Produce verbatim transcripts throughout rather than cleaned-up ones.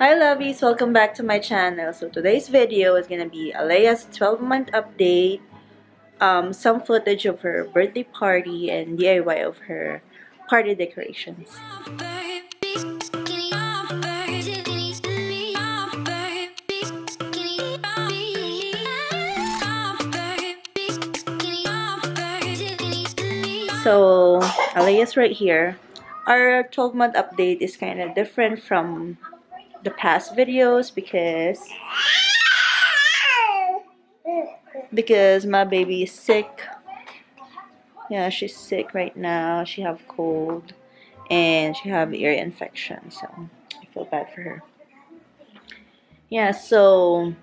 Hi lovies! Welcome back to my channel. So today's video is gonna be Alea's twelve month update, um, some footage of her birthday party, and D I Y of her party decorations. So Alea's right here. Our twelve month update is kind of different from the past videos because because my baby is sick. Yeah, she's sick right now. She have cold and she have ear infection, so I feel bad for her. Yeah, so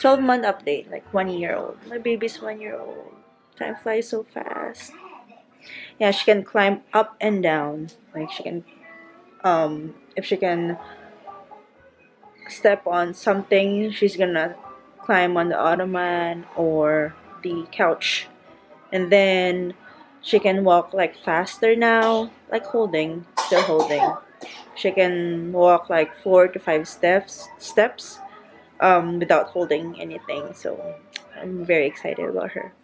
twelve month update, like one year old. My baby's one year old. Time flies so fast. Yeah, she can climb up and down. Like she can um if she can step on something, she's gonna climb on the ottoman or the couch, and then she can walk like faster now, like holding, still holding. She can walk like four to five steps steps um, without holding anything, so I'm very excited about her.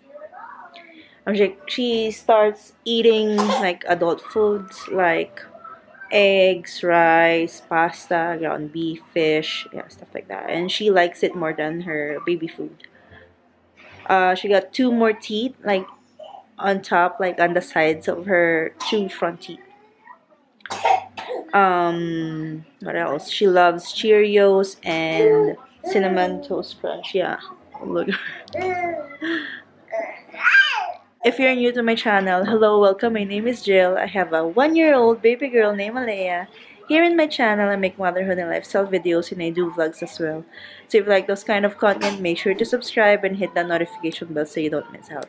Um, she, she starts eating like adult foods like eggs, rice, pasta, ground beef, fish, yeah, stuff like that. And she likes it more than her baby food. Uh, she got two more teeth, like on top, like on the sides of her two front teeth. Um, what else? She loves Cheerios and Cinnamon Toast Crunch. Yeah, look. If you're new to my channel, hello, welcome, my name is Jill. I have a one year old baby girl named Alea. Here in my channel, I make motherhood and lifestyle videos and I do vlogs as well. So if you like those kind of content, make sure to subscribe and hit that notification bell so you don't miss out.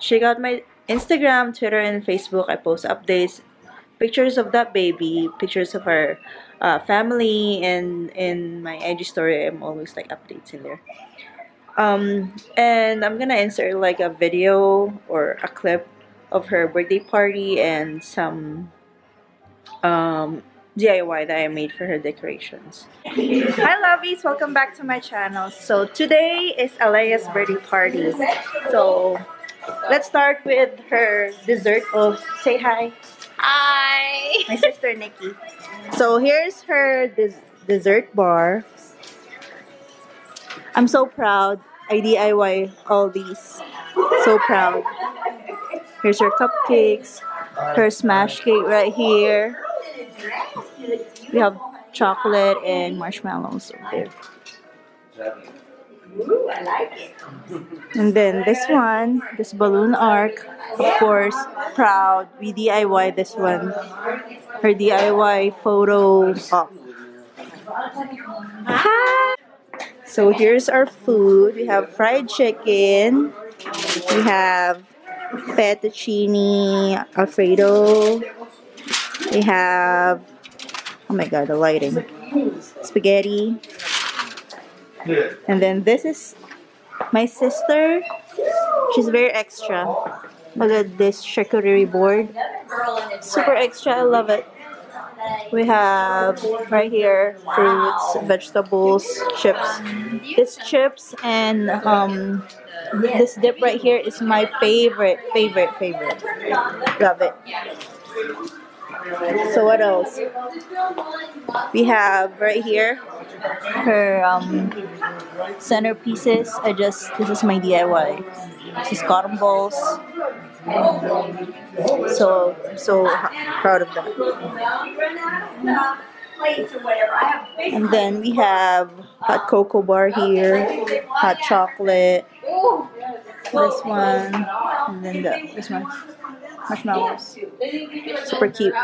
Check out my Instagram, Twitter, and Facebook. I post updates, pictures of that baby, pictures of our uh, family, and in my I G story, I'm always like updates in there. Um, and I'm gonna insert like a video or a clip of her birthday party and some um, D I Y that I made for her decorations. Hi lovies! Welcome back to my channel. So today is Alea's birthday party. So let's start with her dessert. Oh, say hi! Hi! My sister Nikki. So here's her des dessert bar. I'm so proud. I D I Y all these. So proud. Here's her cupcakes. Her smash cake right here. We have chocolate and marshmallows over there. Ooh, I like it. And then this one, this balloon arc. Of course, proud. We D I Y this one. Her D I Y photo up. Hi! So here's our food. We have fried chicken, we have fettuccine alfredo, we have, oh my god, the lighting, spaghetti, and then this is my sister. She's very extra. Look at this charcuterie board, super extra, I love it. We have right here fruits, vegetables, chips. This chips and um, this dip right here is my favorite, favorite, favorite. Love it. So what else? We have right here her um, centerpieces. I just, this is my D I Y. This is cotton balls. So, so proud of that. And then we have hot cocoa bar here, hot chocolate, this one, and then the, this one, marshmallows. Super cute.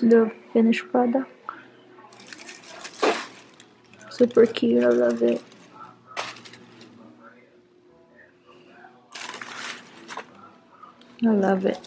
here's the finished product. Super cute, I love it. I love it.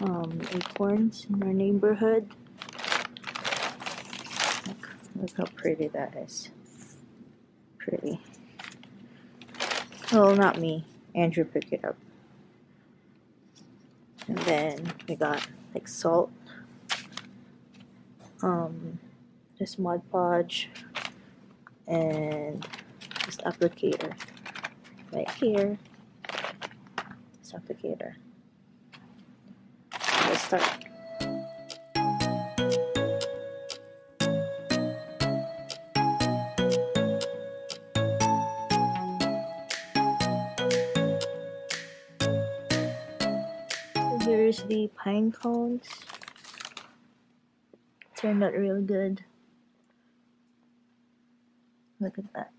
Um, acorns in our neighborhood. Look, look how pretty that is. Pretty. Well, not me. Andrew picked it up. And then we got like salt. Um, this Mod Podge and this applicator right here. This applicator. Let's start. So there's the pine cones. Turned out real good. Look at that.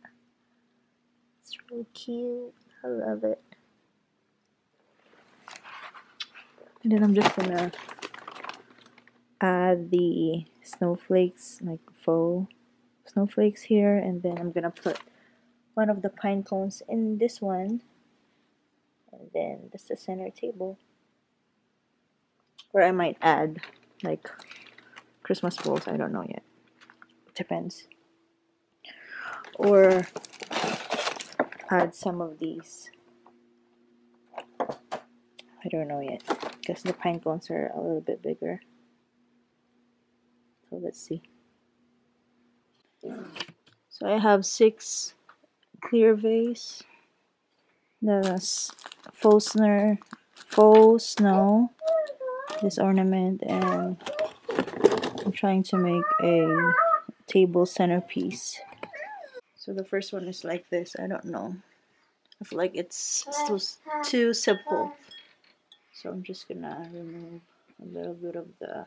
It's really cute. I love it. And then I'm just gonna add the snowflakes, like faux snowflakes here, and then I'm gonna put one of the pine cones in this one, and then that's the center table. Or I might add like Christmas balls, I don't know yet. It depends. Or add some of these. I don't know yet, because the pine cones are a little bit bigger. So let's see. So I have six clear vase. the faux snow, faux snow, this ornament, and I'm trying to make a table centerpiece. So the first one is like this. I don't know. I feel like it's still too simple. So I'm just gonna remove a little bit of the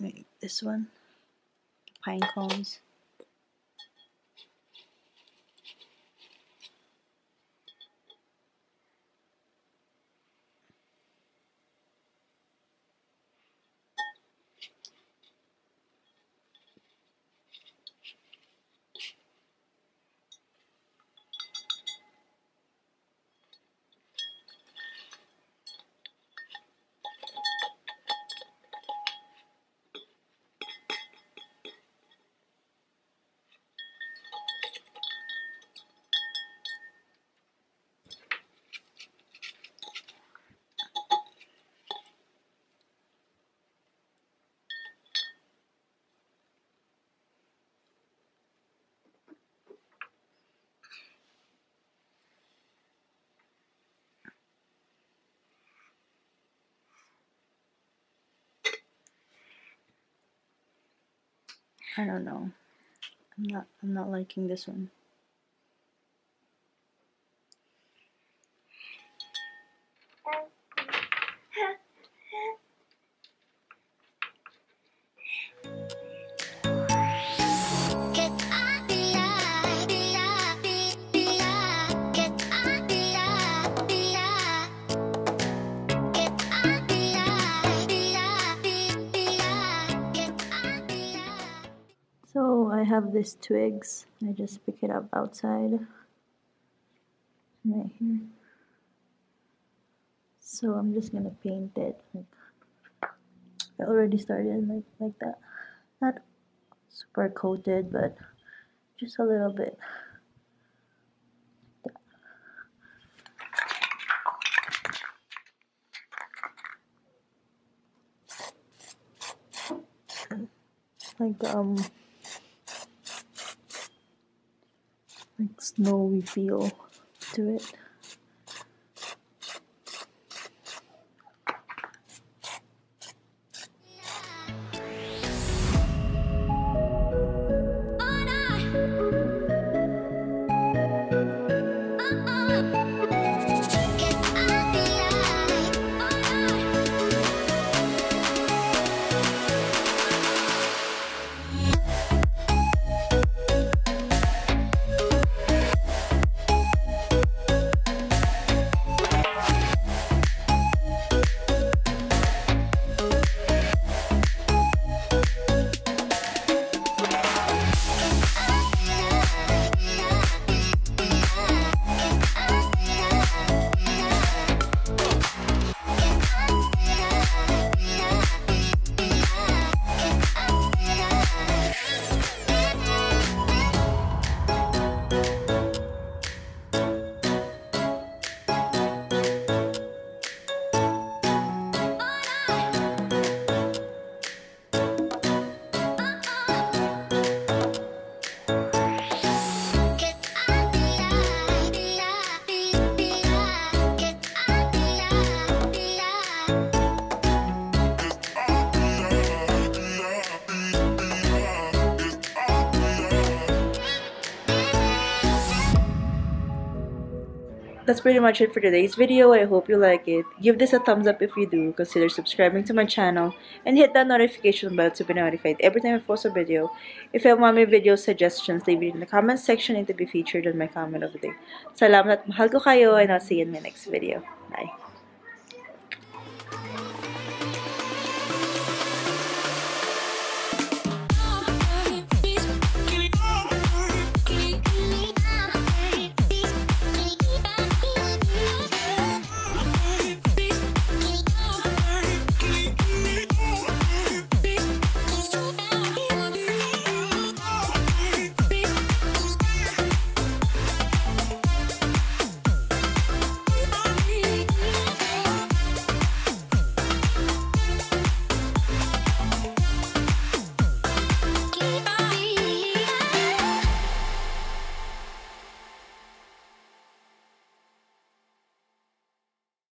make this one, pine cones. I don't know. I'm not I'm not liking this one. I have these twigs. I just pick it up outside, right here. So I'm just gonna paint it. Like, I already started like like that. Not super coated, but just a little bit. Like um. like snowy feel to it. That's pretty much it for today's video. I hope you like it. Give this a thumbs up if you do. Consider subscribing to my channel and hit that notification bell to be notified every time I post a video. If you have mommy video suggestions, leave it in the comment section and to be featured in my comment of the day. Salamat, mahal ko kayo, and I'll see you in my next video. Bye.